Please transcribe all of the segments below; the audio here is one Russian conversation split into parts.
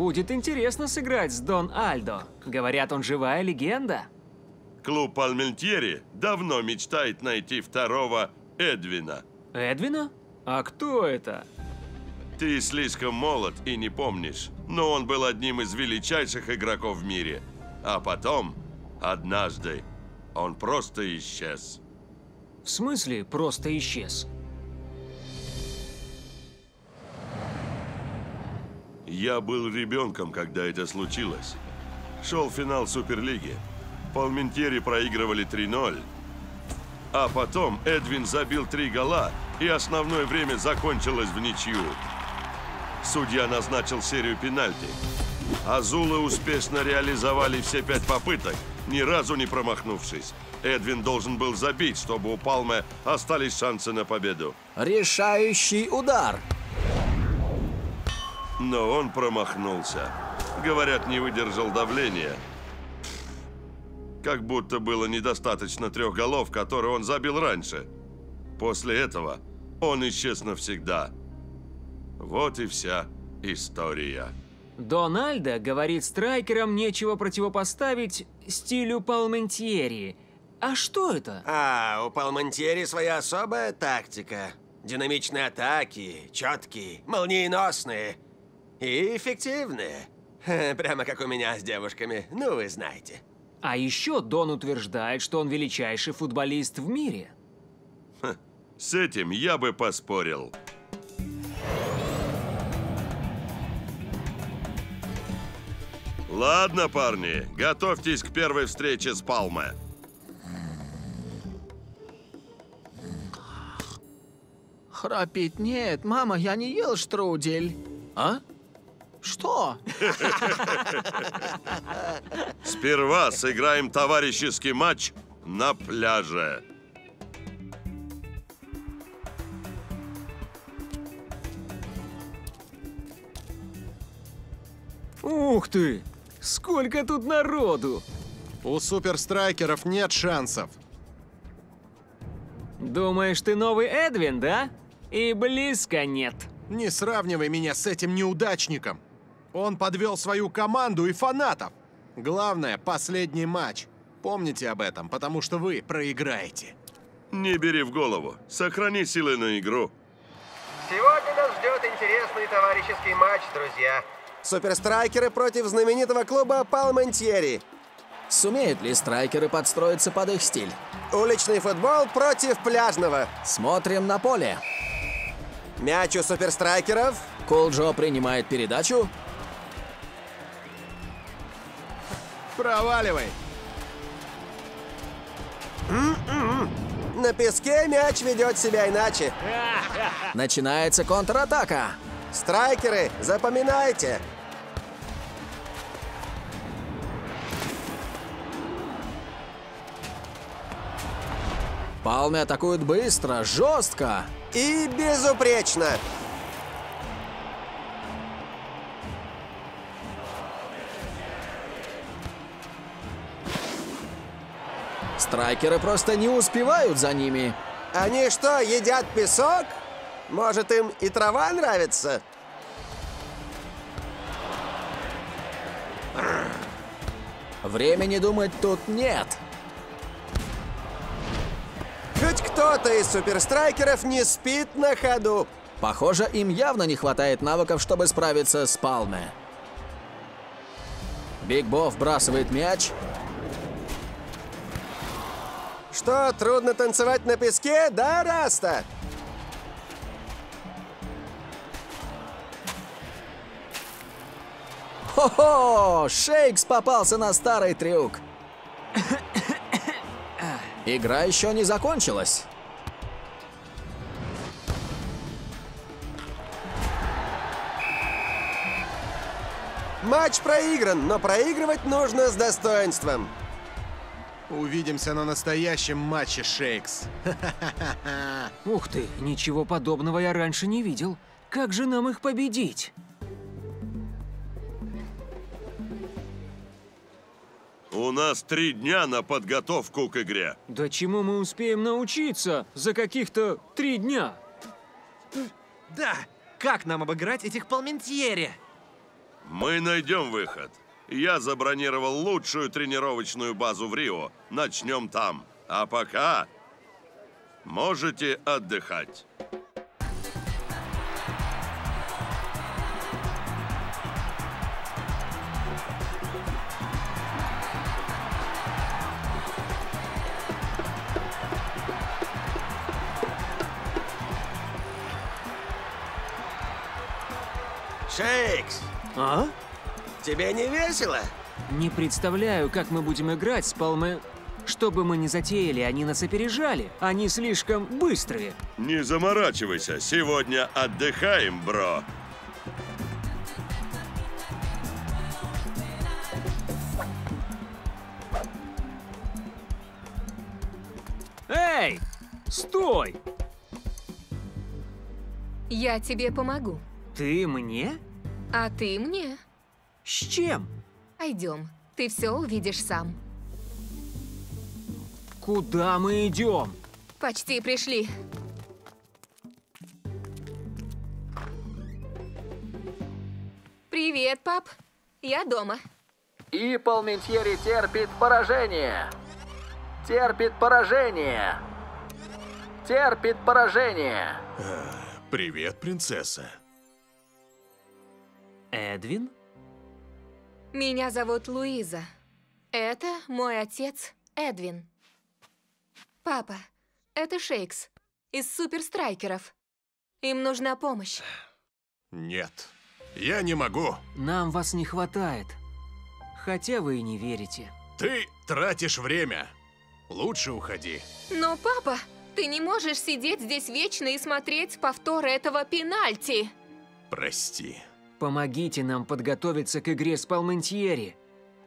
Будет интересно сыграть с Дон Альдо. Говорят, он живая легенда. Клуб Альментьери давно мечтает найти второго Эдвина. Эдвина? А кто это? Ты слишком молод и не помнишь, но он был одним из величайших игроков в мире. А потом, однажды, он просто исчез. В смысле, просто исчез? Я был ребенком, когда это случилось. Шел финал Суперлиги. Пальментьери проигрывали 3-0. А потом Эдвин забил 3 гола, и основное время закончилось в ничью. Судья назначил серию пенальти. Азулы успешно реализовали все 5 попыток, ни разу не промахнувшись. Эдвин должен был забить, чтобы у Палмы остались шансы на победу. Решающий удар! Но он промахнулся. Говорят, не выдержал давления. Как будто было недостаточно 3 голов, которые он забил раньше. После этого он исчез навсегда. Вот и вся история. Дон Альдо говорит, страйкерам нечего противопоставить стилю Пальментьери. А что это? А, у Пальментьери своя особая тактика. Динамичные атаки, четкие, молниеносные и эффективные. Прямо как у меня с девушками, ну вы знаете. А еще Дон утверждает, что он величайший футболист в мире. С этим я бы поспорил. Ладно, парни, готовьтесь к первой встрече с Палме. Храпит. Нет, мама, я не ел штрудель. А? Что? Сперва сыграем товарищеский матч на пляже. Ух ты! Сколько тут народу! У суперстрайкеров нет шансов. Думаешь, ты новый Эдвин, да? И близко нет. Не сравнивай меня с этим неудачником. Он подвел свою команду и фанатов. Главное, последний матч. Помните об этом, потому что вы проиграете. Не бери в голову. Сохрани силы на игру. Сегодня нас ждет интересный товарищеский матч, друзья. Суперстрайкеры против знаменитого клуба Пальментьери. Сумеют ли страйкеры подстроиться под их стиль? Уличный футбол против пляжного. Смотрим на поле. Мяч у суперстрайкеров. Кулджо принимает передачу. Проваливай. На песке мяч ведет себя иначе. Начинается контратака. Страйкеры, запоминайте. Палме атакуют быстро, жестко. И безупречно. Страйкеры просто не успевают за ними. Они что, едят песок? Может, им и трава нравится? Времени думать тут нет. Хоть кто-то из суперстрайкеров не спит на ходу. Похоже, им явно не хватает навыков, чтобы справиться с Палме. Биг Бо вбрасывает мяч. Что, трудно танцевать на песке? Да, Раста? Хо-хо! Шейкс попался на старый трюк. Игра еще не закончилась. Матч проигран, но проигрывать нужно с достоинством. Увидимся на настоящем матче, Шейкс. Ух ты, ничего подобного я раньше не видел. Как же нам их победить? У нас 3 дня на подготовку к игре. Да чему мы успеем научиться за каких-то 3 дня? Да, как нам обыграть этих Пальментьери? Мы найдем выход. Я забронировал лучшую тренировочную базу в Рио. Начнем там. А пока можете отдыхать. Шейкс! А? Тебе не весело? Не представляю, как мы будем играть с Палмы. Что бы мы ни затеяли, они нас опережали. Они слишком быстрые. Не заморачивайся. Сегодня отдыхаем, бро. Эй! Стой! Я тебе помогу. Ты мне? А ты мне. С чем? Пойдем. Ты все увидишь сам. Куда мы идем? Почти пришли. Привет, пап. Я дома. И Палментьери терпит поражение. Терпит поражение. Терпит поражение. Привет, принцесса. Эдвин? Меня зовут Луиза. Это мой отец Эдвин. Папа, это Шейкс из Суперстрайкеров. Им нужна помощь. Нет, я не могу. Нам вас не хватает. Хотя вы и не верите. Ты тратишь время. Лучше уходи. Но, папа, ты не можешь сидеть здесь вечно и смотреть повтор этого пенальти. Прости. Помогите нам подготовиться к игре с Палментьери.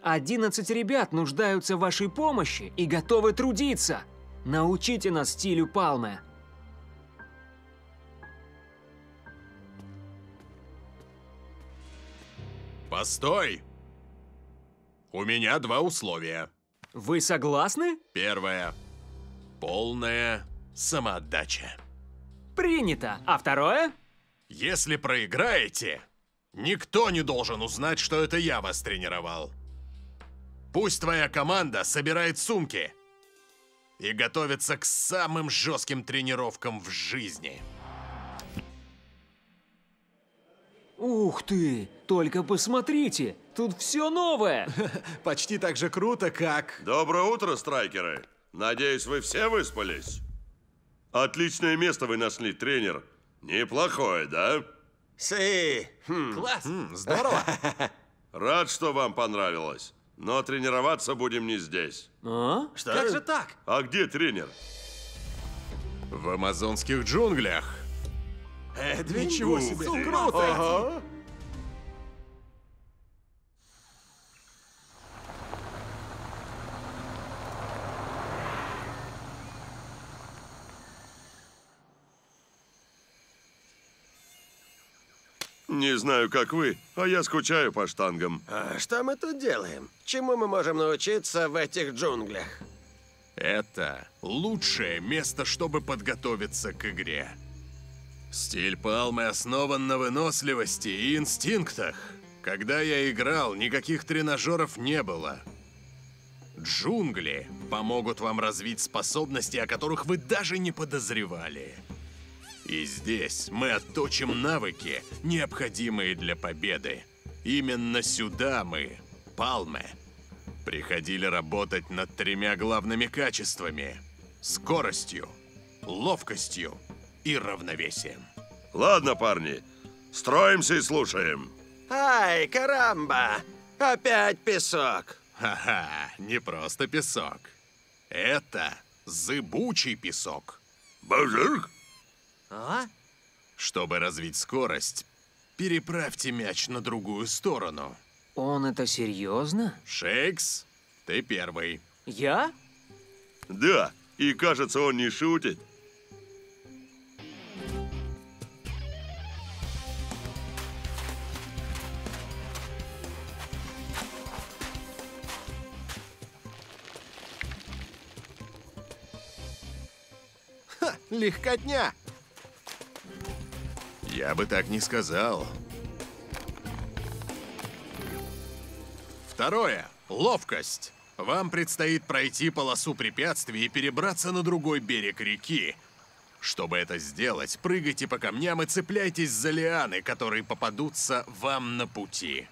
11 ребят нуждаются в вашей помощи и готовы трудиться. Научите нас стилю Палме. Постой! У меня два условия. Вы согласны? Первое. Полная самоотдача. Принято. А второе? Если проиграете... Никто не должен узнать, что это я вас тренировал. Пусть твоя команда собирает сумки и готовится к самым жестким тренировкам в жизни. Ух ты! Только посмотрите! Тут все новое! Почти так же круто, как... Доброе утро, страйкеры! Надеюсь, вы все выспались? Отличное место вы нашли, тренер. Неплохое, да? Си! Класс! Здорово! Рад, что вам понравилось, но тренироваться будем не здесь. А? Что? Как же так? А где тренер? В амазонских джунглях. Эдвин, ничего себе! Круто! Не знаю, как вы, а я скучаю по штангам. А что мы тут делаем? Чему мы можем научиться в этих джунглях? Это лучшее место, чтобы подготовиться к игре. Стиль Палмы основан на выносливости и инстинктах. Когда я играл, никаких тренажеров не было. Джунгли помогут вам развить способности, о которых вы даже не подозревали. И здесь мы отточим навыки, необходимые для победы. Именно сюда мы, Палме, приходили работать над 3 главными качествами: скоростью, ловкостью и равновесием. Ладно, парни, строимся и слушаем. Ай, карамба! Опять песок! Ха-ха, не просто песок. Это зыбучий песок. Базарк! А? Чтобы развить скорость, переправьте мяч на другую сторону. Он это серьезно? Шейкс, ты первый. Я? Да, и кажется, он не шутит. Ха, легкотня! Я бы так не сказал. Второе. Ловкость. Вам предстоит пройти полосу препятствий и перебраться на другой берег реки. Чтобы это сделать, прыгайте по камням и цепляйтесь за лианы, которые попадутся вам на пути.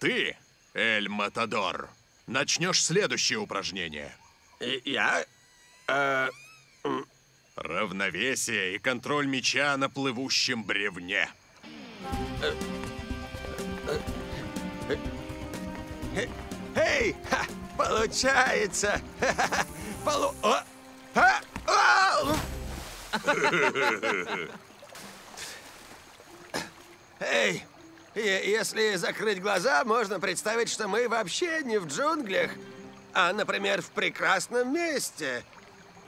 Ты, Эль Матадор, начнешь следующее упражнение. Я? Равновесие и контроль мяча на плывущем бревне. Эй! Получается! Эй! Если закрыть глаза, можно представить, что мы вообще не в джунглях, а, например, в прекрасном месте,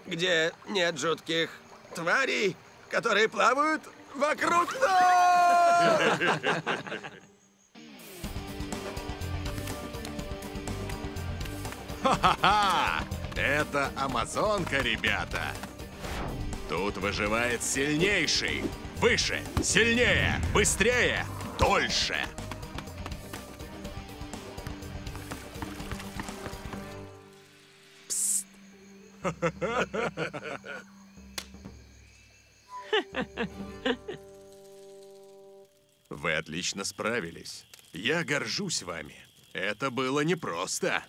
где нет жутких тварей, которые плавают вокруг нас! Ха-ха-ха! Это Амазонка, ребята! Тут выживает сильнейший! Выше, сильнее, быстрее, дольше! Псс! Вы отлично справились. Я горжусь вами. Это было непросто.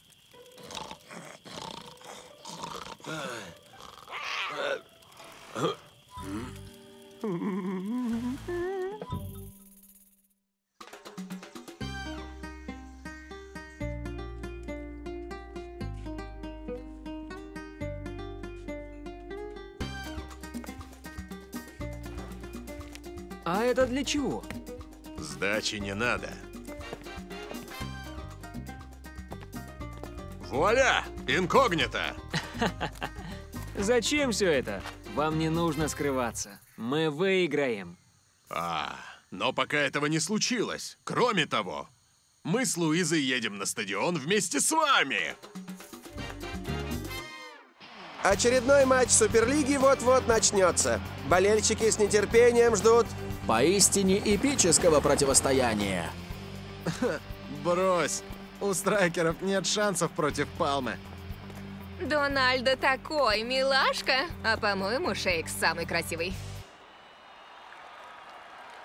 А это для чего? Сдачи не надо. Вуаля! Инкогнито! Зачем все это? Вам не нужно скрываться. Мы выиграем. Но пока этого не случилось. Кроме того, мы с Луизой едем на стадион вместе с вами. Очередной матч Суперлиги вот-вот начнется. Болельщики с нетерпением ждут поистине эпического противостояния. Брось, у страйкеров нет шансов против Палмы. Дональдо такой милашка, а по-моему, Шейк самый красивый.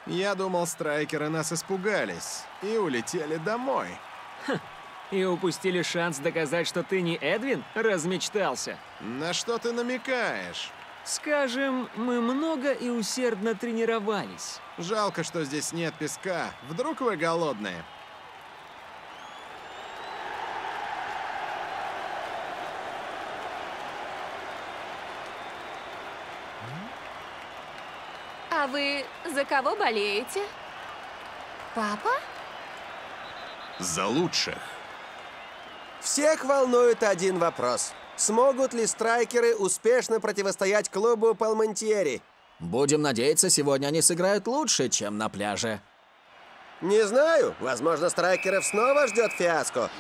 Я думал, страйкеры нас испугались и улетели домой. И упустили шанс доказать, что ты не Эдвин, размечтался. На что ты намекаешь? Скажем, мы много и усердно тренировались. Жалко, что здесь нет песка. Вдруг вы голодные? А вы за кого болеете? Папа? За лучших. Всех волнует один вопрос. Смогут ли страйкеры успешно противостоять клубу Палмантьери? Будем надеяться, сегодня они сыграют лучше, чем на пляже. Не знаю. Возможно, страйкеров снова ждет фиаско.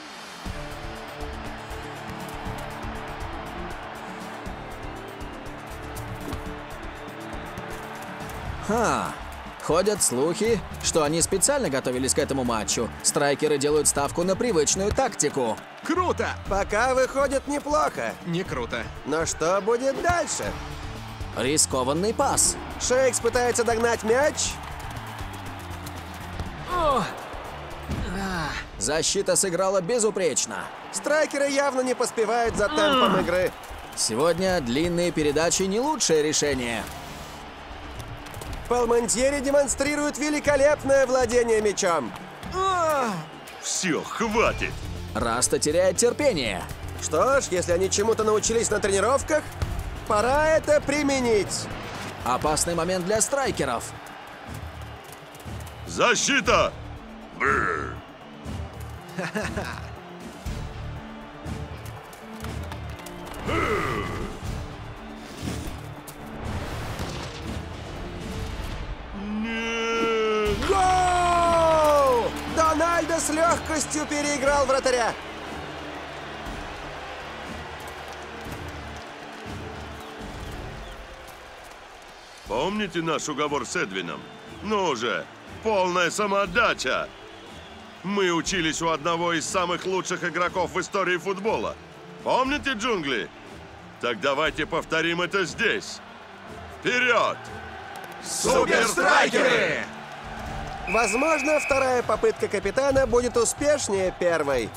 Ходят слухи, что они специально готовились к этому матчу. Страйкеры делают ставку на привычную тактику. Круто! Пока выходит неплохо. Не круто. Но что будет дальше? Рискованный пас. Шейкс пытается догнать мяч. Защита сыграла безупречно. Страйкеры явно не поспевают за темпом игры. Сегодня длинные передачи не лучшее решение. Палмантьери демонстрирует великолепное владение мячом. Все, хватит. Раста теряет терпение. Что ж, если они чему-то научились на тренировках, пора это применить. Опасный момент для страйкеров. Защита! Гол! Дональдо с легкостью переиграл вратаря. Помните наш уговор с Эдвином? Ну же, полная самоотдача! Мы учились у одного из самых лучших игроков в истории футбола. Помните джунгли? Так давайте повторим это здесь. Вперед! Суперстрайкеры! Возможно, вторая попытка капитана будет успешнее первой.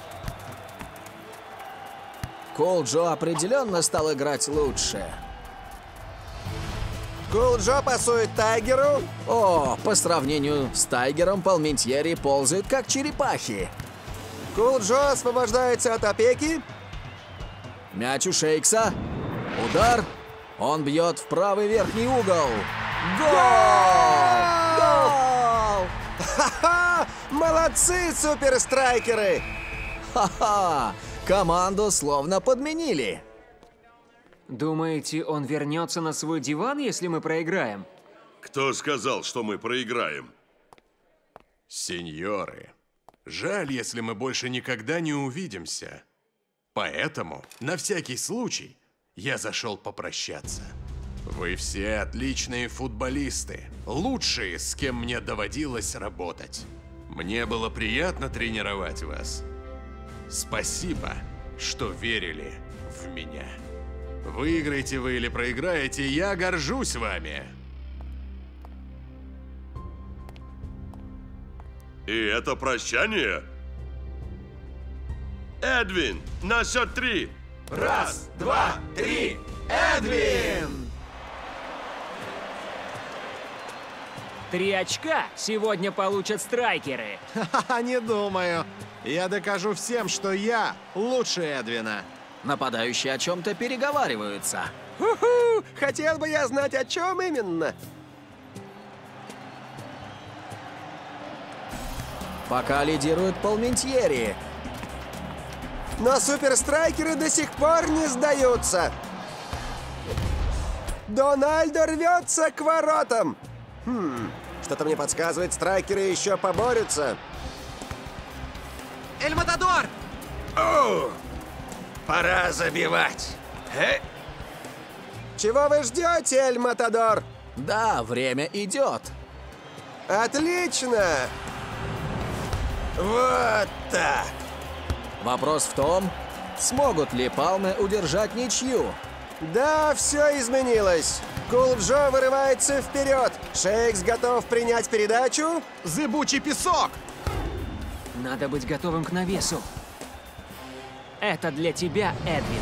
Колджо определенно стал играть лучше. Колджо пасует Тайгеру. О, по сравнению с Тайгером, Палминтьери ползает как черепахи. Колджо освобождается от опеки. Мяч у Шейкса. Удар. Он бьет в правый верхний угол. Гол! Гол! Ха-ха! Молодцы, суперстрайкеры! Ха-ха! Команду словно подменили. Думаете, он вернется на свой диван, если мы проиграем? Кто сказал, что мы проиграем? Сеньоры, жаль, если мы больше никогда не увидимся. Поэтому, на всякий случай, я зашел попрощаться. Вы все отличные футболисты, лучшие, с кем мне доводилось работать. Мне было приятно тренировать вас. Спасибо, что верили в меня. Выиграете вы или проиграете, я горжусь вами. И это прощание? Эдвин, на счет 3. 1, 2, 3. Эдвин! 3 очка сегодня получат страйкеры. Ха-ха, не думаю. Я докажу всем, что я лучше Эдвина. Нападающие о чем-то переговариваются. Ху-ху! Хотел бы я знать, о чем именно. Пока лидирует Палминтьери. Но суперстрайкеры до сих пор не сдаются. Дональдо рвется к воротам. Что-то мне подсказывает, страйкеры еще поборются. Эль Матадор! Оу! Пора забивать. Чего вы ждете, Эль Матадор? Да, время идет. Отлично. Вот так. Вопрос в том, смогут ли Палмы удержать ничью? Да, все изменилось. Колджо вырывается вперед. Шейкс готов принять передачу. Зыбучий песок. Надо быть готовым к навесу. Это для тебя, Эдвин.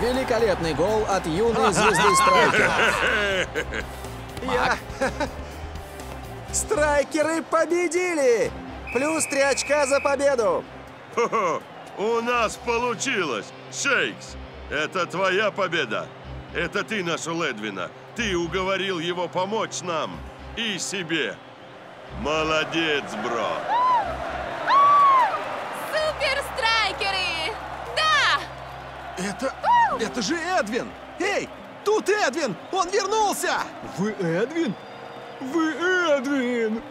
Великолепный гол от юной звезды страйкеров. Страйкеры победили! Плюс 3 очка за победу. У нас получилось! Шейкс, это твоя победа! Это ты нашел Эдвина. Ты уговорил его помочь нам и себе. Молодец, бро! Суперстрайкеры! Да! Это же Эдвин! Эй, тут Эдвин! Он вернулся! Вы Эдвин? Вы Эдвин!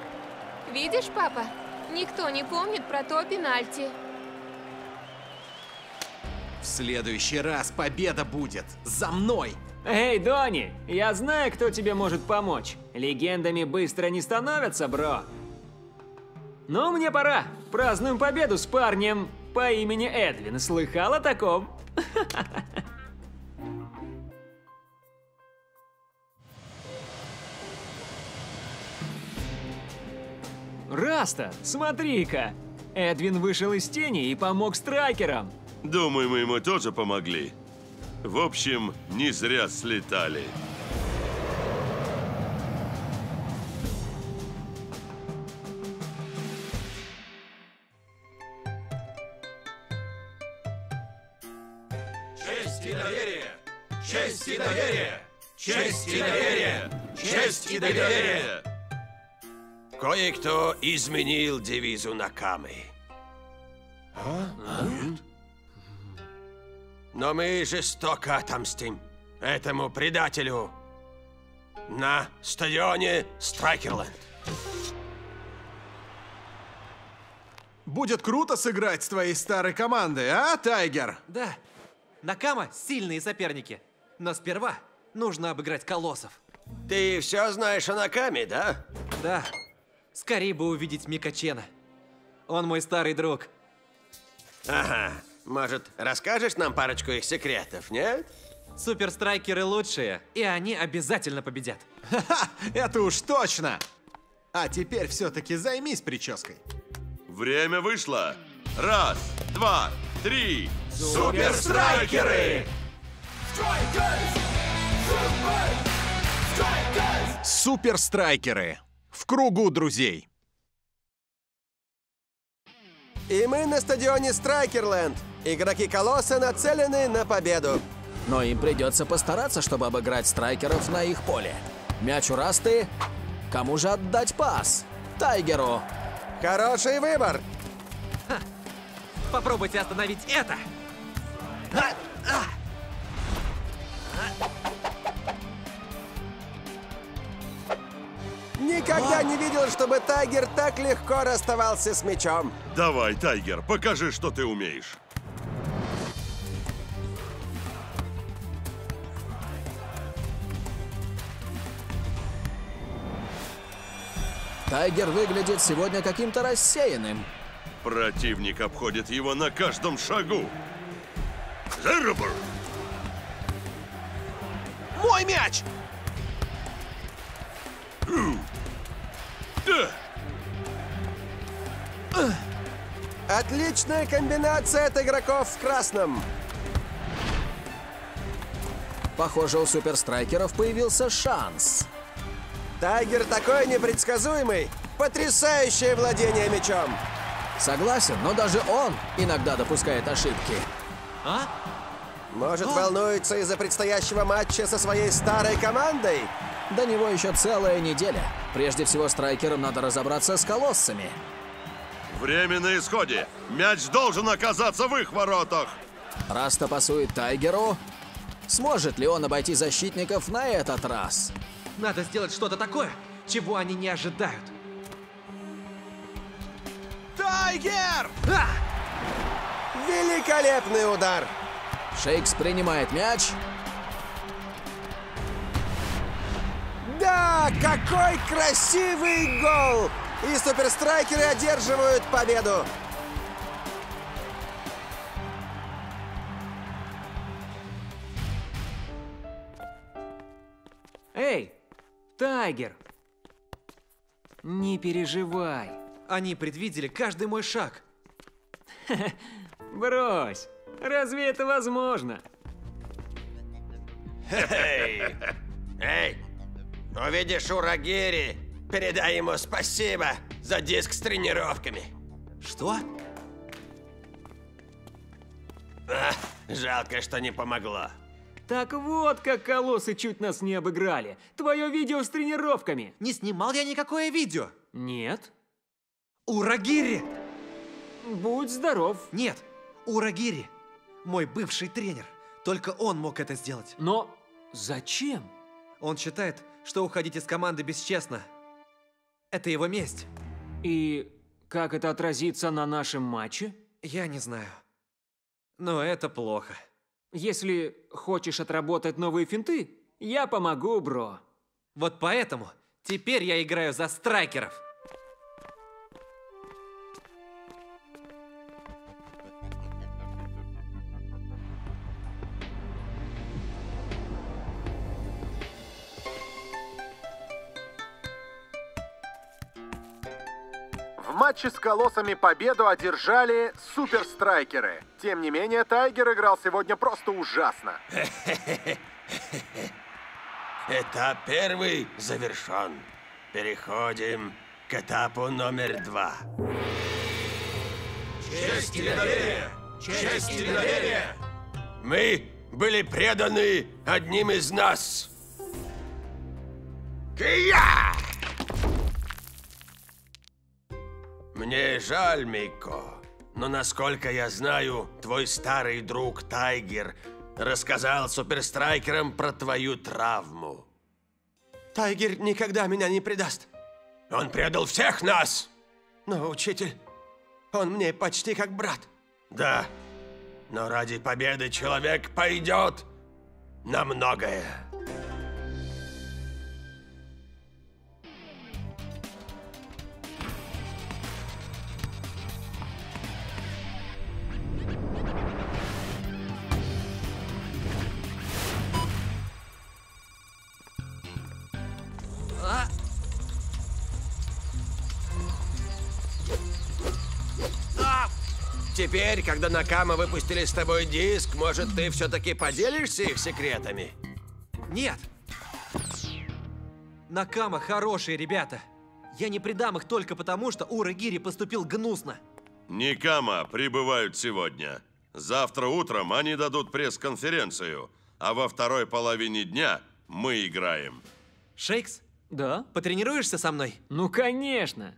Видишь, папа? Никто не помнит про то пенальти. В следующий раз победа будет за мной! Эй, Донни, я знаю, кто тебе может помочь. Легендами быстро не становятся, бро. Ну, мне пора. Празднуем победу с парнем по имени Эдвин. Слыхал о таком? Раста, смотри-ка. Эдвин вышел из тени и помог страйкерам. Думаю, мы ему тоже помогли. В общем, не зря слетали. Честь и доверие! Честь и доверие! Честь и доверие! Честь и доверие! Кое-кто изменил девизу Накамы. А? Нет? Но мы жестоко отомстим этому предателю на стадионе Страйкерленд. Будет круто сыграть с твоей старой командой, а, Тайгер? Да. Накама – сильные соперники. Но сперва нужно обыграть колоссов. Ты все знаешь о Накаме, да? Да. Скорее бы увидеть Мика Чена. Он мой старый друг. Ага. Может, расскажешь нам парочку их секретов, нет? Суперстрайкеры лучшие, и они обязательно победят. Ха-ха! Это уж точно! А теперь все-таки займись прической. Время вышло. 1, 2, 3. Суперстрайкеры! Суперстрайкеры. В кругу друзей. И мы на стадионе Страйкерленд. Игроки Колосса нацелены на победу. Но им придется постараться, чтобы обыграть страйкеров на их поле. Мяч у Расты. Кому же отдать пас? Тайгеру. Хороший выбор. Ха. Попробуйте остановить это. Никогда не видел, чтобы Тайгер так легко расставался с мячом. Давай, Тайгер, покажи, что ты умеешь. Тайгер выглядит сегодня каким-то рассеянным. Противник обходит его на каждом шагу. Зербер! Мой мяч! Отличная комбинация от игроков в красном. Похоже, у суперстрайкеров появился шанс. Тайгер такой непредсказуемый. Потрясающее владение мячом. Согласен, но даже он иногда допускает ошибки. А? Может, волнуется из-за предстоящего матча со своей старой командой? До него еще целая неделя. Прежде всего, страйкерам надо разобраться с колоссами. Время на исходе. Мяч должен оказаться в их воротах. Раста пасует Тайгеру. Сможет ли он обойти защитников на этот раз? Надо сделать что-то такое, чего они не ожидают. Тайгер! А! Великолепный удар! Шейкс принимает мяч. Да, какой красивый гол! И суперстрайкеры одерживают победу. Эй, Тайгер! Не переживай. Они предвидели каждый мой шаг. Брось. Разве это возможно? Эй! Увидишь Урагири, передай ему спасибо за диск с тренировками. Что? Ах, жалко, что не помогло. Так вот, как колоссы чуть нас не обыграли. Твое видео с тренировками. Не снимал я никакое видео. Нет. Урагири! Будь здоров. Нет, Урагири. Мой бывший тренер. Только он мог это сделать. Но зачем? Он считает, что уходить из команды бесчестно. Это его месть. И как это отразится на нашем матче? Я не знаю. Но это плохо. Если хочешь отработать новые финты, я помогу, бро. Вот поэтому теперь я играю за страйкеров. В матче с колоссами победу одержали суперстрайкеры. Тем не менее, Тайгер играл сегодня просто ужасно. Этап первый завершен. Переходим к этапу номер 2. Честь и доверие! Честь и доверие! Мы были преданы одним из нас. Кия! Мне жаль, Мико, но, насколько я знаю, твой старый друг Тайгер рассказал суперстрайкерам про твою травму. Тайгер никогда меня не предаст. Он предал всех нас! Но, учитель, он мне почти как брат. Да, но ради победы человек пойдет на многое. Теперь, когда Накама выпустили с тобой диск, может, ты все-таки поделишься их секретами? Нет. Накама хорошие ребята. Я не предам их только потому, что Урагири поступил гнусно. Никама прибывают сегодня. Завтра утром они дадут пресс-конференцию, а во второй половине дня мы играем. Шейкс? Да? Потренируешься со мной? Ну, конечно.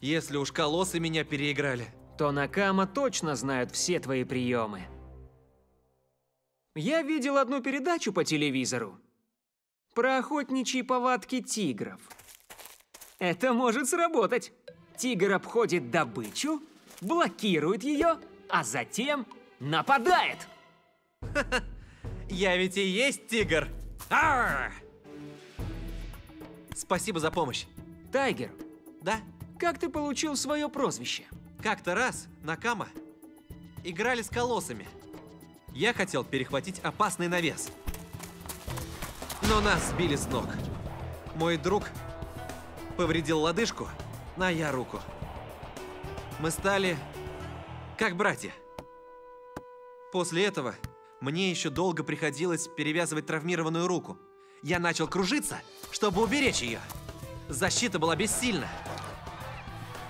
Если уж колоссы меня переиграли, то Накама точно знают все твои приемы. Я видел одну передачу по телевизору про охотничьи повадки тигров. Это может сработать. Тигр обходит добычу, блокирует ее, а затем нападает. Я ведь и есть тигр. Спасибо за помощь. Тайгер, да? Как ты получил свое прозвище? Как-то раз Накама играли с колоссами. Я хотел перехватить опасный навес, но нас сбили с ног. Мой друг повредил лодыжку, а я руку. Мы стали как братья. После этого мне еще долго приходилось перевязывать травмированную руку. Я начал кружиться, чтобы уберечь ее. Защита была бессильна.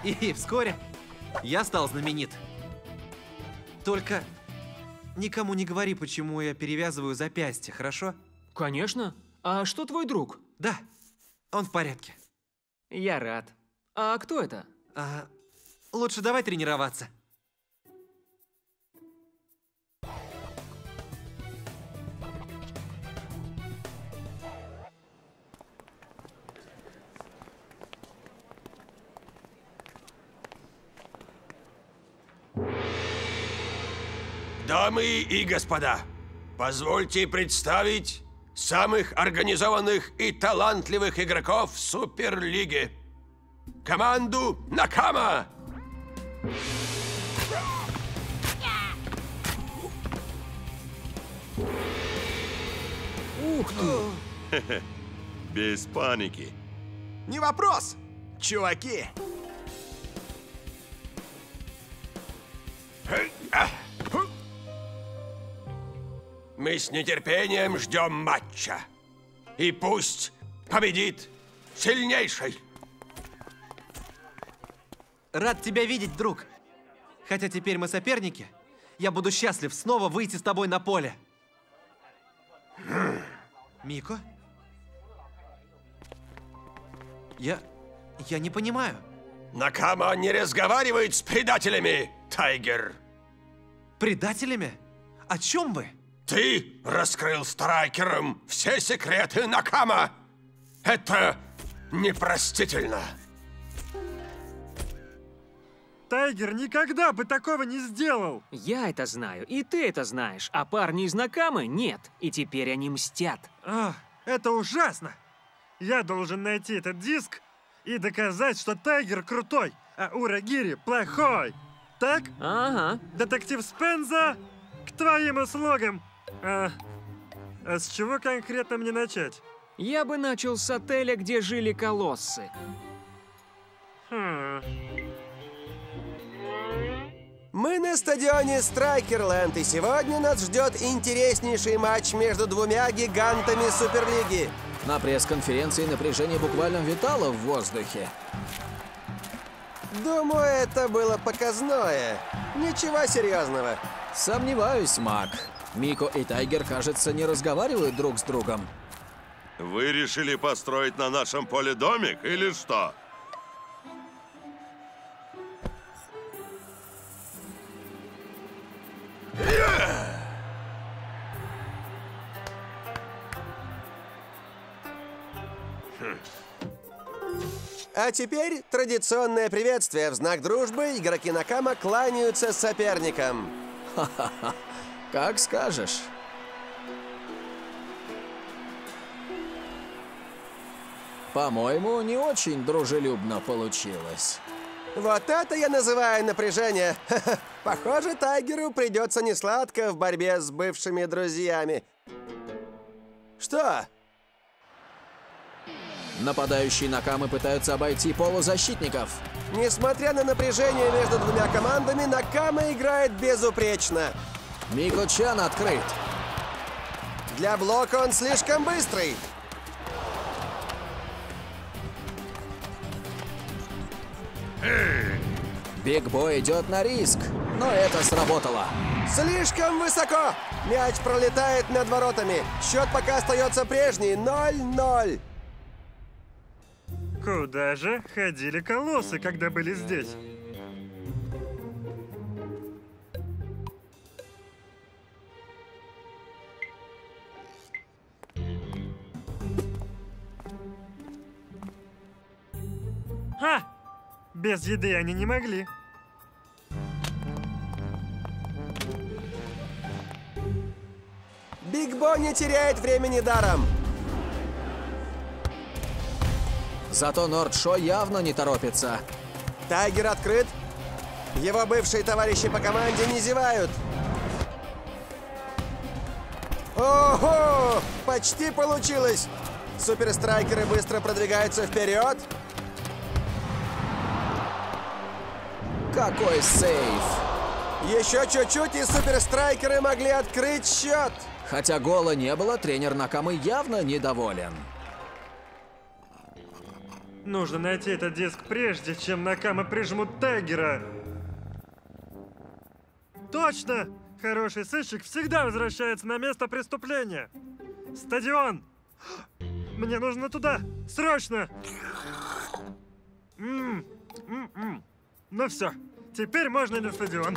И вскоре я стал знаменит. Только никому не говори, почему я перевязываю запястье, хорошо? Конечно. А что твой друг? Да, он в порядке. Я рад. А кто это? Лучше давай тренироваться. Дамы и господа, позвольте представить самых организованных и талантливых игроков Суперлиги. Команду Накама! Ух ты! Без паники. Не вопрос, чуваки! Мы с нетерпением ждем матча. И пусть победит сильнейший. Рад тебя видеть, друг. Хотя теперь мы соперники, я буду счастлив снова выйти с тобой на поле. Мико? Я не понимаю. Накама не разговаривает с предателями, Тайгер. Предателями? О чем вы? Ты раскрыл страйкерам все секреты Накама! Это непростительно! Тайгер никогда бы такого не сделал! Я это знаю, и ты это знаешь, а парни из Накамы нет, и теперь они мстят. Это ужасно! Я должен найти этот диск и доказать, что Тайгер крутой, а Урагири плохой! Так? Ага. Детектив Спенза к твоим услугам! А с чего конкретно мне начать? Я бы начал с отеля, где жили колоссы. Мы на стадионе Страйкерленд, и сегодня нас ждет интереснейший матч между двумя гигантами Суперлиги. На пресс-конференции напряжение буквально витало в воздухе. Думаю, это было показное. Ничего серьезного. Сомневаюсь, Мак. Мико и Тайгер, кажется, не разговаривают друг с другом. Вы решили построить на нашем поле домик или что? А теперь традиционное приветствие в знак дружбы. Игроки Накама кланяются соперникам. Ха-ха-ха. Как скажешь. По-моему, не очень дружелюбно получилось. Вот это я называю напряжение. Похоже, Тайгеру придется несладко в борьбе с бывшими друзьями. Что? Нападающие Накамы пытаются обойти полузащитников. Несмотря на напряжение между двумя командами, Накама играет безупречно. Мико-чан открыт. Для блока он слишком быстрый. Биг Бой идет на риск, но это сработало. Слишком высоко. Мяч пролетает над воротами. Счет пока остается прежний. 0-0. Куда же ходили колоссы, когда были здесь? А! Без еды они не могли. Биг Бо не теряет времени даром. Зато Нордшо явно не торопится. Тайгер открыт. Его бывшие товарищи по команде не зевают. Ого! Почти получилось. Суперстрайкеры быстро продвигаются вперед. Какой сейф! Еще чуть-чуть, и суперстрайкеры могли открыть счет. Хотя гола не было, тренер Накамы явно недоволен. Нужно найти этот диск прежде, чем Накама прижмут Тайгера. Точно! Хороший сыщик всегда возвращается на место преступления. Стадион! Мне нужно туда! Срочно! Ну все, теперь можно и на стадион.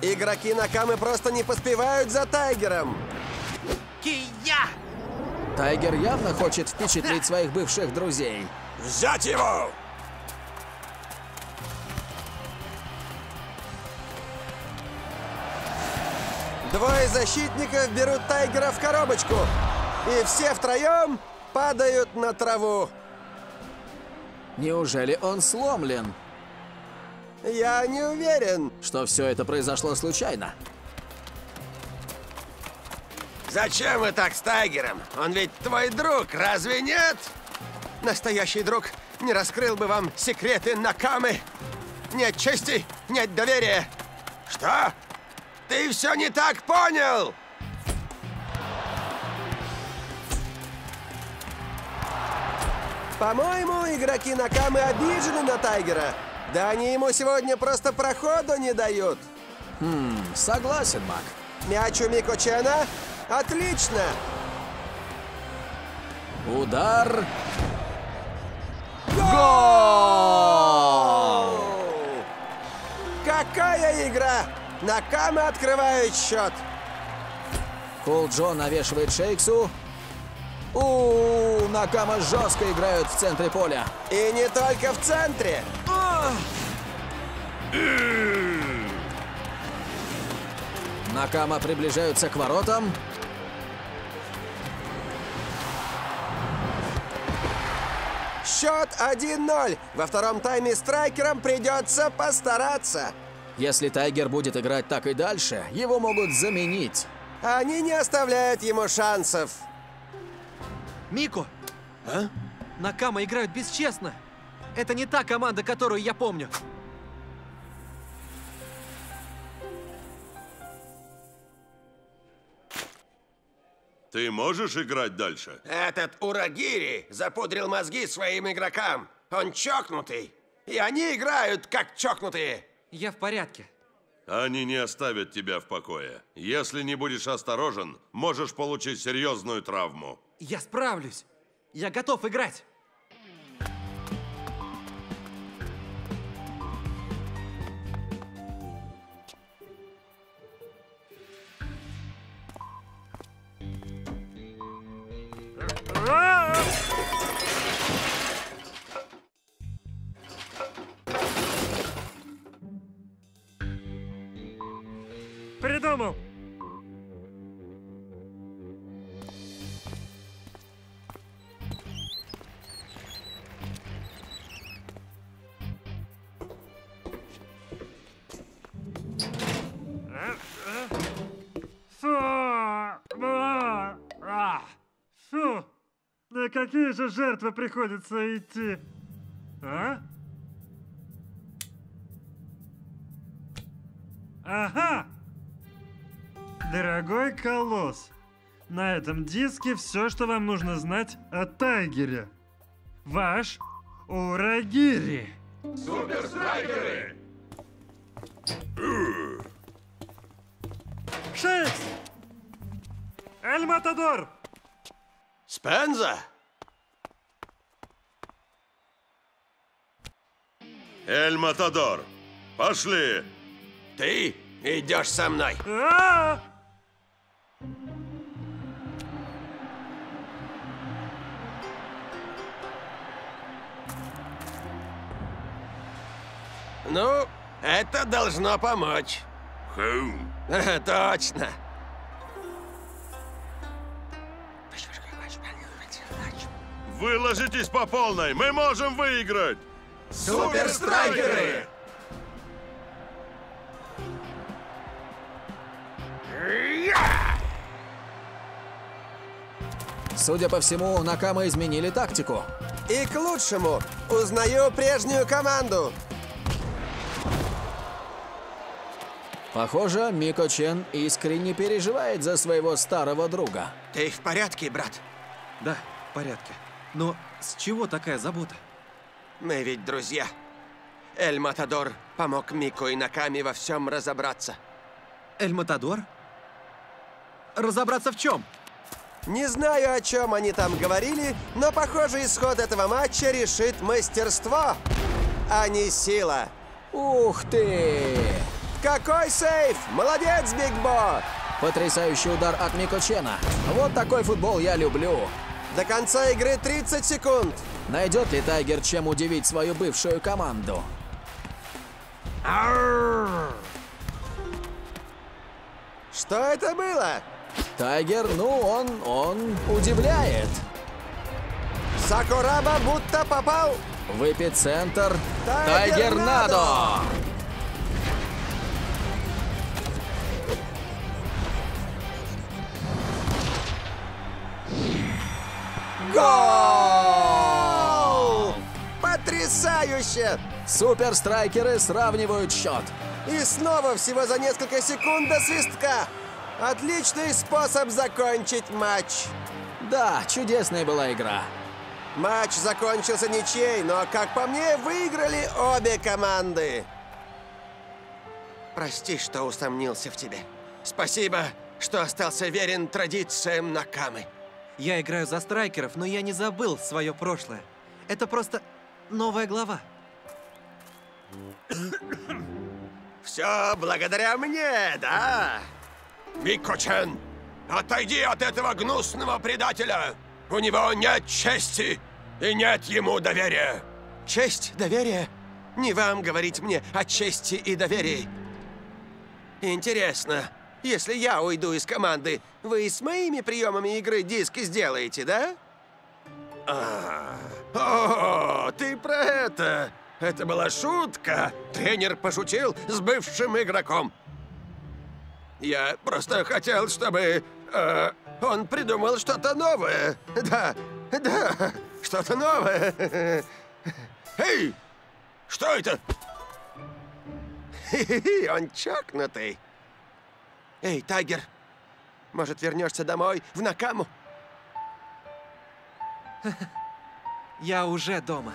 Игроки Накамы просто не поспевают за Тайгером. Кия! Тайгер явно хочет впечатлить своих бывших друзей. Взять его! Двое защитников берут Тайгера в коробочку. И все втроем падают на траву. Неужели он сломлен? Я не уверен, что все это произошло случайно. Зачем вы так с Тайгером? Он ведь твой друг, разве нет? Настоящий друг не раскрыл бы вам секреты Накамы. Нет чести, нет доверия. Что? Ты все не так понял? По-моему, игроки Накамы обижены на Тайгера. Да они ему сегодня просто проходу не дают. Согласен, Мак. Мяч у Мико-чана. Отлично! Удар! Гол! Какая игра! Накама открывает счет. Кул Джо навешивает Шейксу. Накама жестко играют в центре поля. И не только в центре. Накама приближаются к воротам. Счет 1-0. Во втором тайме страйкерам придется постараться. Если Тайгер будет играть так и дальше, его могут заменить. Они не оставляют ему шансов. Мико, а? Накама играют бесчестно. Это не та команда, которую я помню. Ты можешь играть дальше? Этот Урагири запудрил мозги своим игрокам. Он чокнутый. И они играют как чокнутые. Я в порядке. Они не оставят тебя в покое. Если не будешь осторожен, можешь получить серьезную травму. Я справлюсь. Я готов играть. Придумал! Фу! На какие же жертвы приходится идти? А? Ага! Дорогой Колосс, на этом диске все, что вам нужно знать о Тайгере. Ваш Урагири. Суперстрайкеры! Шикс! Эль Матадор! Спенза! Эль Матадор, пошли! Ты идешь со мной! Ну, это должно помочь. Точно. Выложитесь по полной, мы можем выиграть. Суперстрайкеры! Судя по всему, Накама изменили тактику. И к лучшему. Узнаю прежнюю команду. Похоже, Мико Чен искренне переживает за своего старого друга. Ты в порядке, брат? Да, в порядке. Но с чего такая забота? Мы ведь друзья. Эль Матадор помог Мико и Накаме во всем разобраться. Эль Матадор? Разобраться в чем? Не знаю, о чем они там говорили, но, похоже, исход этого матча решит мастерство, а не сила. Ух ты! Какой сейф! Молодец, Биг Бо! Потрясающий удар от Мико Чена. Вот такой футбол я люблю. До конца игры 30 секунд. Найдет ли Тайгер, чем удивить свою бывшую команду? Арррр! Что это было? Тайгер, ну он удивляет. Сакураба будто попал в эпицентр. Тайгер Надо! Гол! Потрясающе! Суперстрайкеры сравнивают счет. И снова всего за несколько секунд до свистка. Отличный способ закончить матч. Да, чудесная была игра. Матч закончился ничьей, но, как по мне, выиграли обе команды. Прости, что усомнился в тебе. Спасибо, что остался верен традициям Накамы. Я играю за страйкеров, но я не забыл свое прошлое. Это просто новая глава. Все благодаря мне, да? Мико Чен, отойди от этого гнусного предателя. У него нет чести и нет ему доверия. Честь, доверие? Не вам говорить мне о чести и доверии. Интересно. Если я уйду из команды, вы с моими приемами игры диски сделаете, да? О, ты про это! Это была шутка! Тренер пошутил с бывшим игроком. Я просто хотел, чтобы он придумал что-то новое. Да, что-то новое. Эй, что это? Он чокнутый. Эй, Тайгер, может, вернешься домой в Накаму? Я уже дома.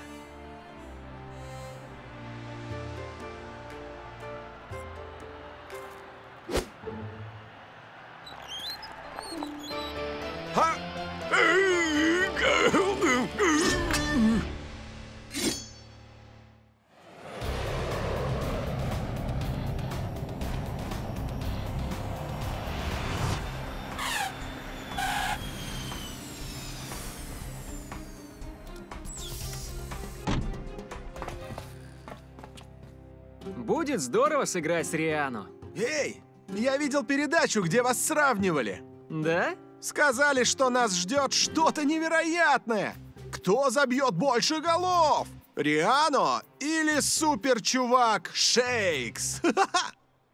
Будет здорово сыграть Риану. Эй, я видел передачу, где вас сравнивали. Да? Сказали, что нас ждет что-то невероятное. Кто забьет больше голов? Риано или суперчувак Шейкс?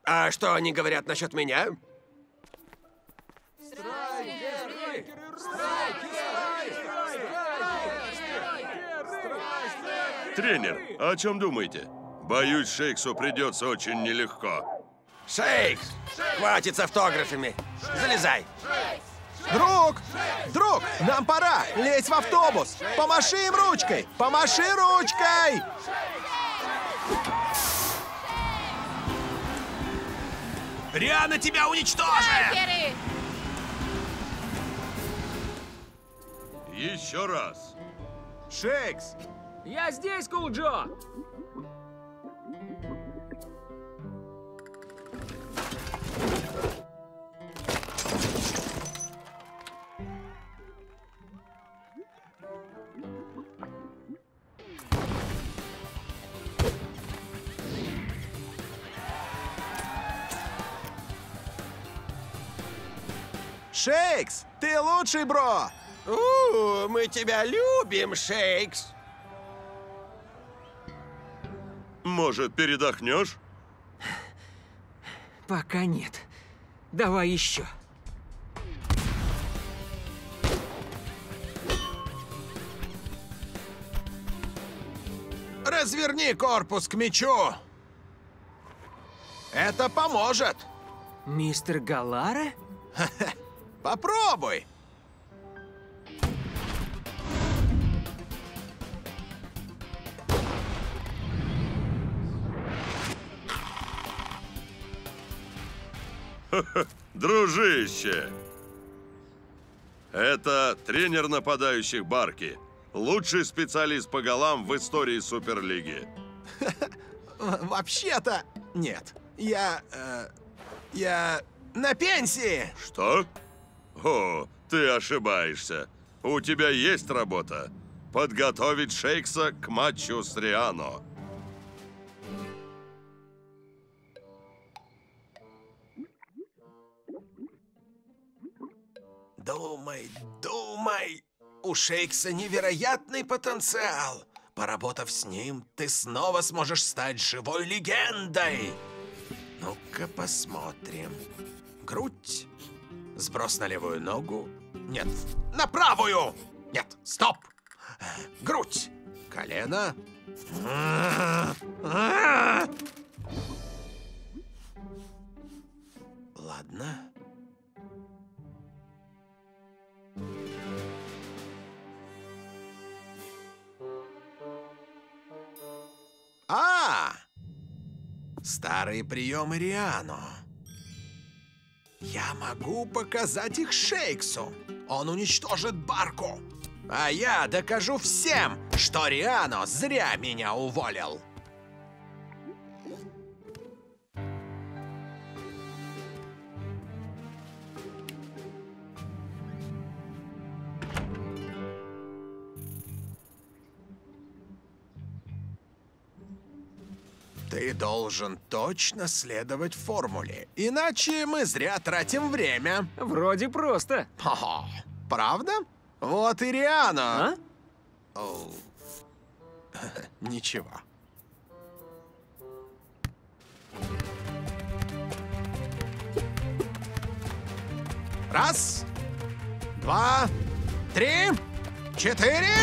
А что они говорят насчет меня? Тренер, о чем думаете? Боюсь, Шейксу придется очень нелегко. Шейкс! Хватит с автографами! Залезай! Друг! Друг! Нам пора! Лезь в автобус! Помаши им ручкой! Помаши ручкой! Риана тебя уничтожит! Еще раз! Шейкс! Я здесь, Кулджо! Шейкс, ты лучший, бро! Мы тебя любим, Шейкс! Может, передохнешь? Пока нет. Давай еще. Разверни корпус к мячу. Это поможет. Мистер Галара? Попробуй. Дружище, это тренер нападающих Барки, лучший специалист по голам в истории Суперлиги. Вообще-то нет, я на пенсии. Что? О, ты ошибаешься. У тебя есть работа. Подготовить Шейкса к матчу с Риано. Думай, думай. У Шейкса невероятный потенциал. Поработав с ним, ты снова сможешь стать живой легендой. Ну-ка посмотрим. Грудь. Сброс на левую ногу. Нет, на правую. Нет, стоп. Грудь. Колено. Ладно. Старые приемы Риано. Я могу показать их Шейксу. Он уничтожит Барку. А я докажу всем, что Риано зря меня уволил. Ты должен точно следовать формуле, иначе мы зря тратим время. Вроде просто. Ха-ха. Правда? Вот и Риано. А? Ничего. Раз, два, три, четыре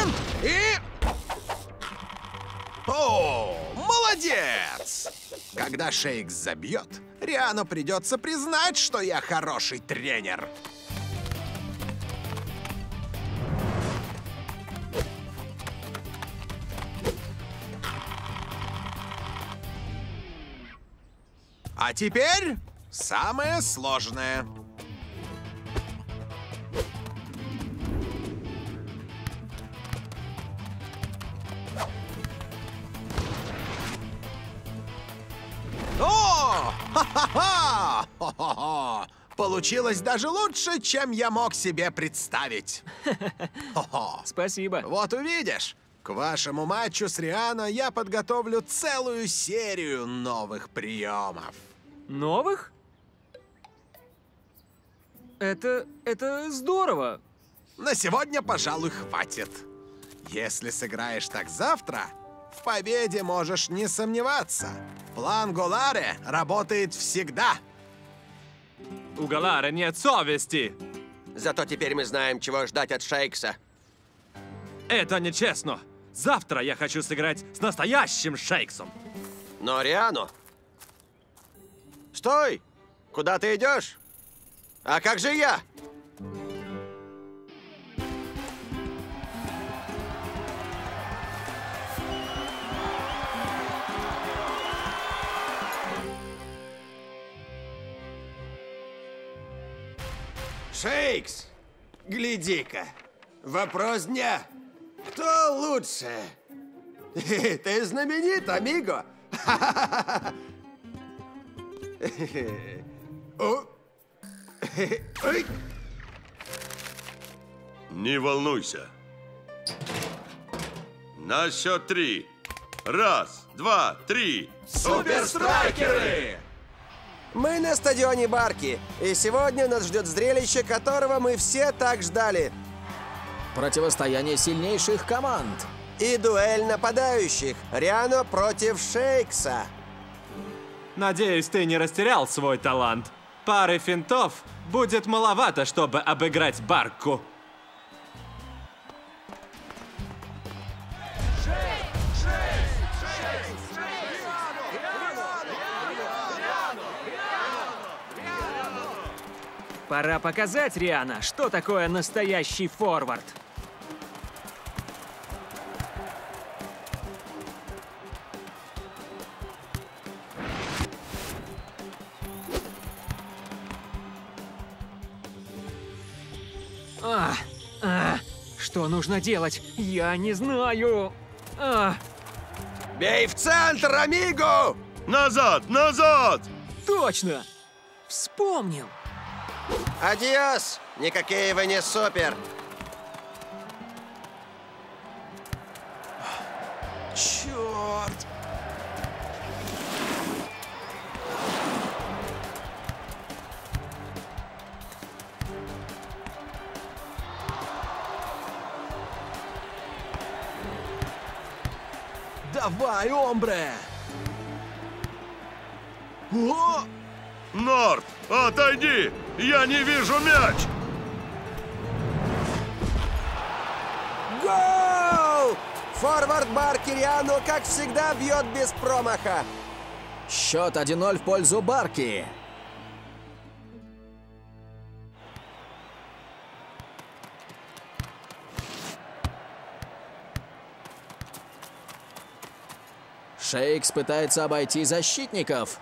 и... О, молодец! Когда Шейкс забьет, Риано придется признать, что я хороший тренер. А теперь самое сложное. Ха-ха-ха! Получилось даже лучше, чем я мог себе представить. Спасибо. Вот увидишь, К вашему матчу с Риано я подготовлю целую серию новых приемов. Новых? Это здорово. На сегодня, пожалуй, хватит. Если сыграешь так завтра, в победе можешь не сомневаться. План Голаре работает всегда. У Голаре нет совести. Зато теперь мы знаем, чего ждать от Шейкса. Это нечестно. Завтра я хочу сыграть с настоящим Шейксом. Но Риано... Стой! Куда ты идешь? А как же я? Шейкс, гляди-ка, вопрос дня. Кто лучше? Ты знаменит, амиго. Не волнуйся. На счет 3. 1, 2, 3. Суперстрайкеры! Мы на стадионе Барки, и сегодня нас ждет зрелище, которого мы все так ждали. Противостояние сильнейших команд. И дуэль нападающих. Риано против Шейкса. Надеюсь, ты не растерял свой талант. Пары финтов будет маловато, чтобы обыграть Барку. Пора показать, Риано, что такое настоящий форвард. Что нужно делать? Я не знаю. Бей в центр, амиго! Назад, назад! Точно! Вспомнил. Адиос! Никакие вы не супер! Черт! Давай, омбре! О! Норт, отойди! Я не вижу мяч! Гол! Форвард Барки Риано, как всегда, бьет без промаха. Счет 1-0 в пользу Барки. Шейкс пытается обойти защитников.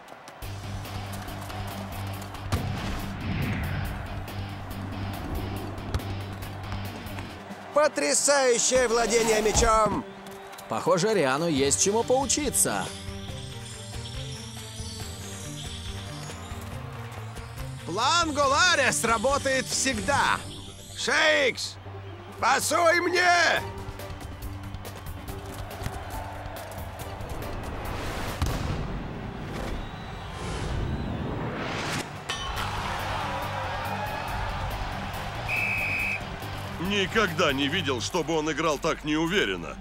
Потрясающее владение мячом! Похоже, Риану есть чему поучиться. План Голаре сработает всегда. Шейкс, пасуй мне! Никогда не видел, чтобы он играл так неуверенно.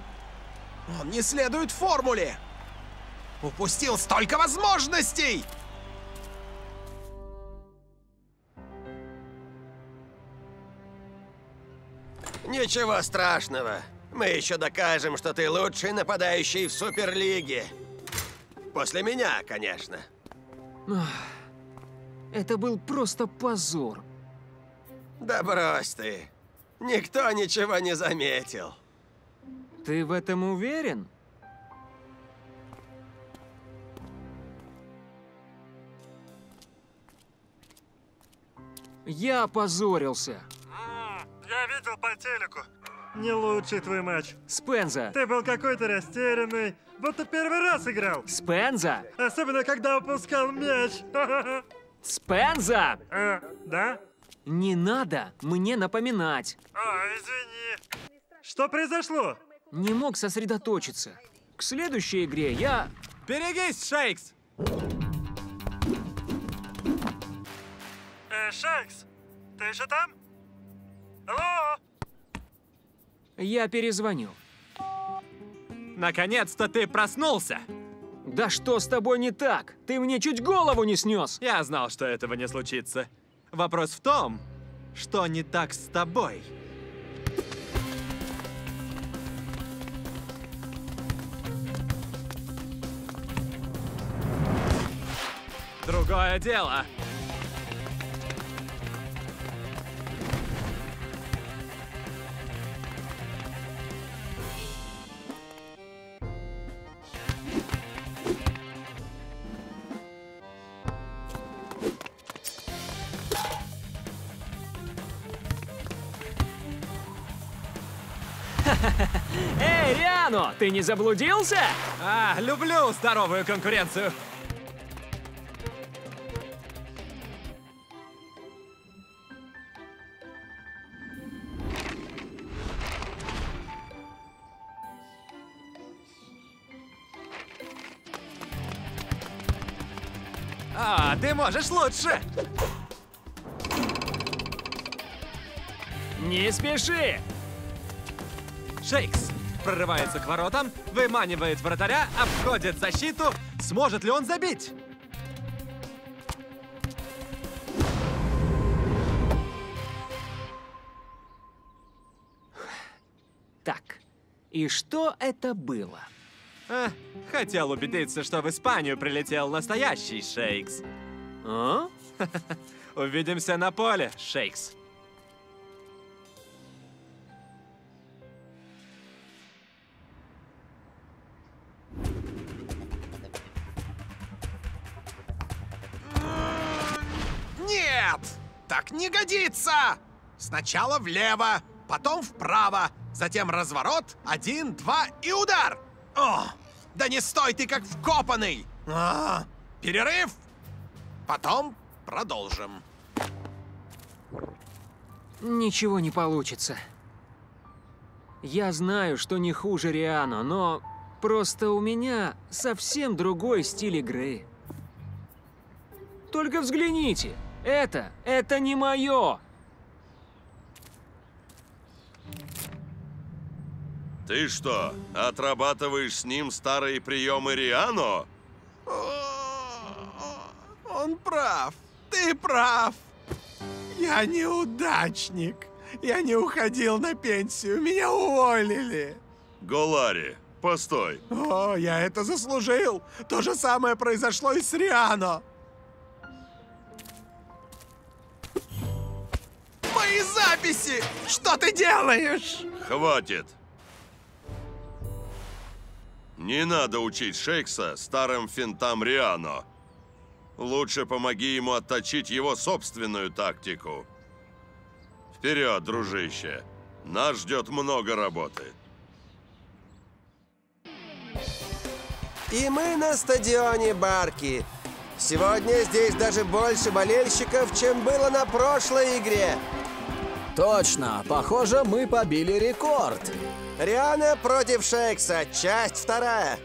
Он не следует формуле. Упустил столько возможностей. Ничего страшного. Мы еще докажем, что ты лучший нападающий в Суперлиге. После меня, конечно. Это был просто позор. Да брось ты. Никто ничего не заметил. Ты в этом уверен? Я опозорился. Я видел по телеку. Не лучший твой матч. Спенза. Ты был какой-то растерянный. Будто первый раз играл. Спенза. Особенно, когда упускал мяч. Спенза. Да? Не надо мне напоминать. Извини. Что произошло? не мог сосредоточиться. К следующей игре я... Берегись, Шейкс! Шейкс, ты же там? Алло! Я перезвоню. Наконец-то ты проснулся! Да что с тобой не так? Ты мне чуть голову не снес! Я знал, что этого не случится. Вопрос в том, что не так с тобой. Другое дело. Эй, Риано, ты не заблудился? А, люблю здоровую конкуренцию. А, ты можешь лучше. Не спеши. Шейкс прорывается к воротам, выманивает вратаря, обходит защиту. Сможет ли он забить? Так, и что это было? Хотел убедиться, что в Испанию прилетел настоящий Шейкс. А? Увидимся на поле, Шейкс. Нет! Так не годится! Сначала влево, потом вправо, затем разворот, 1, 2 и удар! О, да не стой ты как вкопанный! Перерыв! Потом продолжим. Ничего не получится. Я знаю, что не хуже Риано, но просто у меня совсем другой стиль игры. Только взгляните! Это не мое! Ты что, отрабатываешь с ним старые приемы Риано? Он прав. Ты прав. Я неудачник. Я не уходил на пенсию. Меня уволили. Голари, постой. О, я это заслужил. То же самое произошло и с Риано. Мои записи! Что ты делаешь? Хватит. Не надо учить Шейкса старым финтам Риано. Лучше помоги ему отточить его собственную тактику. Вперед, дружище. Нас ждет много работы. И мы на стадионе Барки. Сегодня здесь даже больше болельщиков, чем было на прошлой игре. Точно. Похоже, мы побили рекорд. Риано против Шейкса. Часть 2.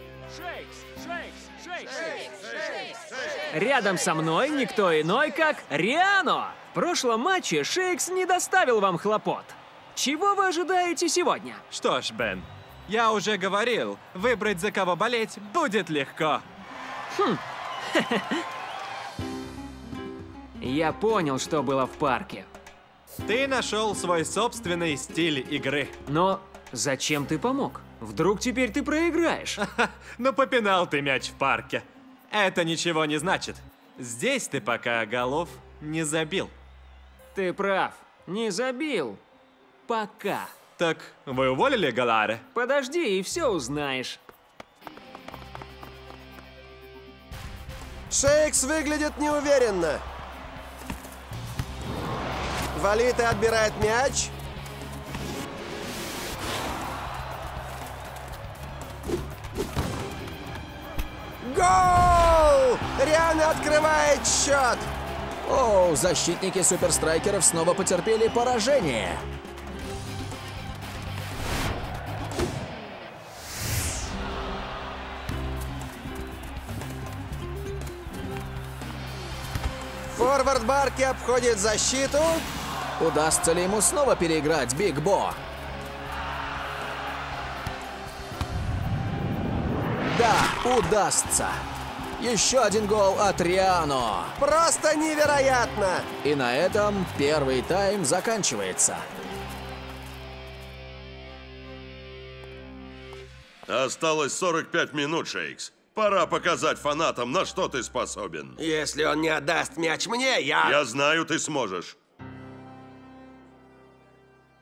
Рядом со мной никто иной, как Риано. В прошлом матче Шейкс не доставил вам хлопот. Чего вы ожидаете сегодня? Что ж, Бен, я уже говорил, выбрать, за кого болеть, будет легко. Я понял, что было в парке. Ты нашел свой собственный стиль игры. Но... зачем ты помог? Вдруг теперь ты проиграешь? Ну, попинал ты мяч в парке. Это ничего не значит. Здесь ты пока голов не забил. Ты прав. Не забил. Пока. Так вы уволили Голари? Подожди, и все узнаешь. Шейкс выглядит неуверенно. Валита отбирает мяч. Гол! Риано открывает счет! Оу, защитники суперстрайкеров снова потерпели поражение. Форвард Барки обходит защиту. Удастся ли ему снова переиграть Биг Бо? Да, удастся. Еще один гол от Риано. Просто невероятно! И на этом первый тайм заканчивается. Осталось 45 минут, Шейкс. Пора показать фанатам, на что ты способен. Если он не отдаст мяч мне, я знаю, ты сможешь.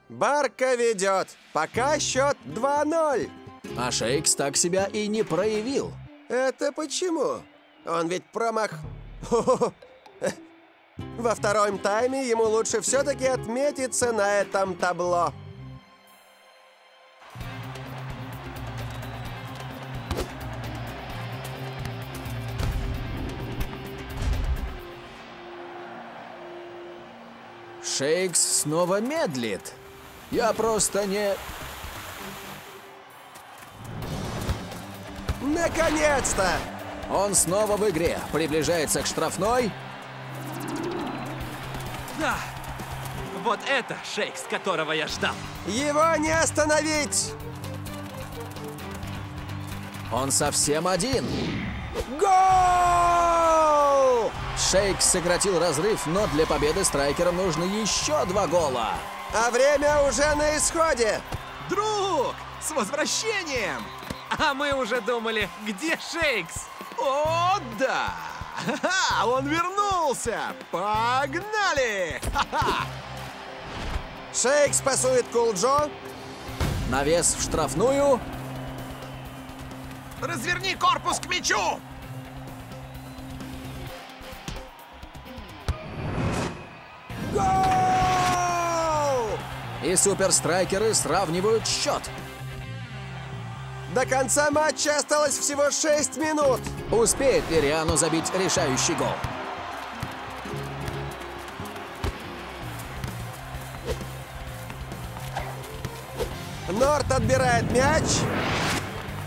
Барка ведет. Пока счет 2-0. А Шейкс так себя и не проявил. Это почему? Он ведь промах... Во втором тайме ему лучше все-таки отметиться на этом табло. Шейкс снова медлит. Я просто не... Наконец-то! Он снова в игре. Приближается к штрафной. Да! Вот это Шейкс, которого я ждал. Его не остановить! Он совсем один. Гол! Шейкс сократил разрыв, но для победы страйкерам нужно еще 2 гола. А время уже на исходе. Друг, с возвращением! А мы уже думали, где Шейкс? О, да! Ха-ха, он вернулся! Погнали! Ха-ха! Шейкс пасует Кулджо. Навес в штрафную. Разверни корпус к мячу! Гол! И суперстрайкеры сравнивают счет. До конца матча осталось всего 6 минут. Успеет ли Риано забить решающий гол? Норт отбирает мяч.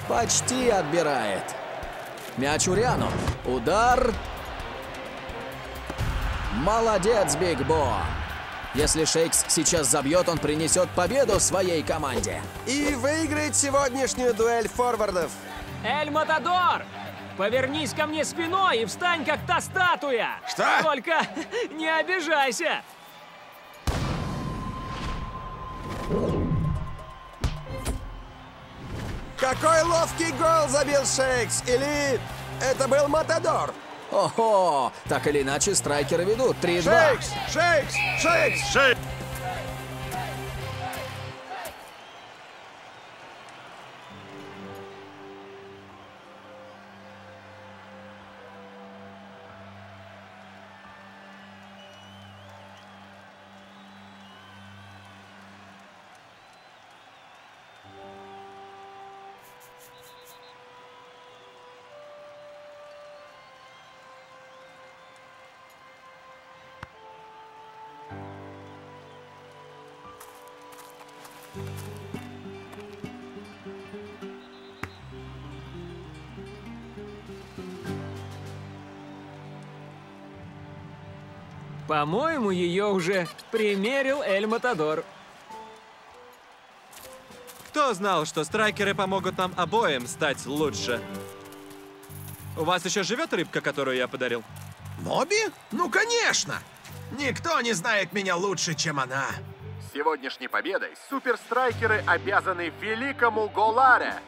Почти отбирает. Мяч у Риано. Удар. Молодец, Биг Бо. Если Шейкс сейчас забьет, он принесет победу своей команде. И выиграет сегодняшнюю дуэль форвардов. Эль Матадор, повернись ко мне спиной и встань, как та статуя. Что? Только не обижайся. Какой ловкий гол забил Шейкс, или это был Матадор? Ого! Так или иначе, страйкеры ведут. 3-2. Шейкс! Шейкс! Шейкс! Шейкс! По-моему, ее уже примерил Эль Матадор. Кто знал, что страйкеры помогут нам обоим стать лучше? У вас еще живет рыбка, которую я подарил? Моби? Ну, конечно! Никто не знает меня лучше, чем она. С сегодняшней победой суперстрайкеры обязаны великому Голаре.